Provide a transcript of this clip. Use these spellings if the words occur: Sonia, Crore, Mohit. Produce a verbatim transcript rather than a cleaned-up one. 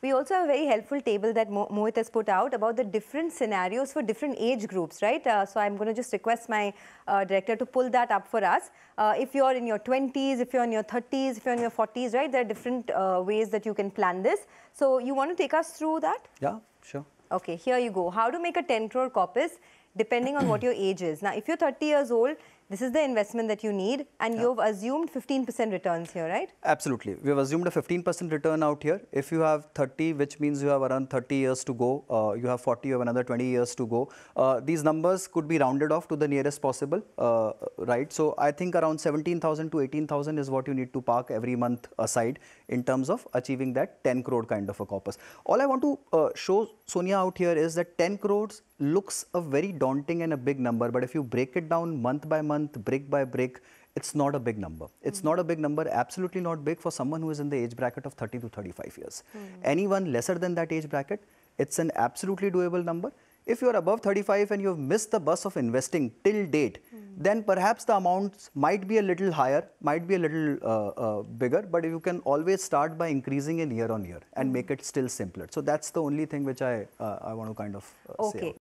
We also have a very helpful table that Mo Mohit has put out about the different scenarios for different age groups, right? Uh, so I'm going to just request my uh, director to pull that up for us. Uh, if you're in your twenties, if you're in your thirties, if you're in your forties, right, there are different uh, ways that you can plan this. So you want to take us through that? Yeah, sure. Okay, here you go. How to make a ten crore corpus depending on what your age is. Now, if you're thirty years old, this is the investment that you need, and yeah. you've assumed fifteen percent returns here, right? Absolutely. We've assumed a fifteen percent return out here. If you have thirty, which means you have around thirty years to go, uh, you have forty, you have another twenty years to go. Uh, these numbers could be rounded off to the nearest possible, uh, right? So I think around seventeen thousand to eighteen thousand is what you need to park every month aside in terms of achieving that ten crore kind of a corpus. All I want to uh, show Sonia out here is that ten crores looks a very daunting and a big number, but if you break it down month by month, brick by brick, it's not a big number. It's mm. not a big number, absolutely not big for someone who is in the age bracket of thirty to thirty-five years. Mm. Anyone lesser than that age bracket, it's an absolutely doable number. If you are above thirty-five and you have missed the bus of investing till date, mm. then perhaps the amounts might be a little higher, might be a little uh, uh, bigger, but you can always start by increasing in year on year and mm. make it still simpler. So that's the only thing which I, uh, I want to kind of uh, okay. say.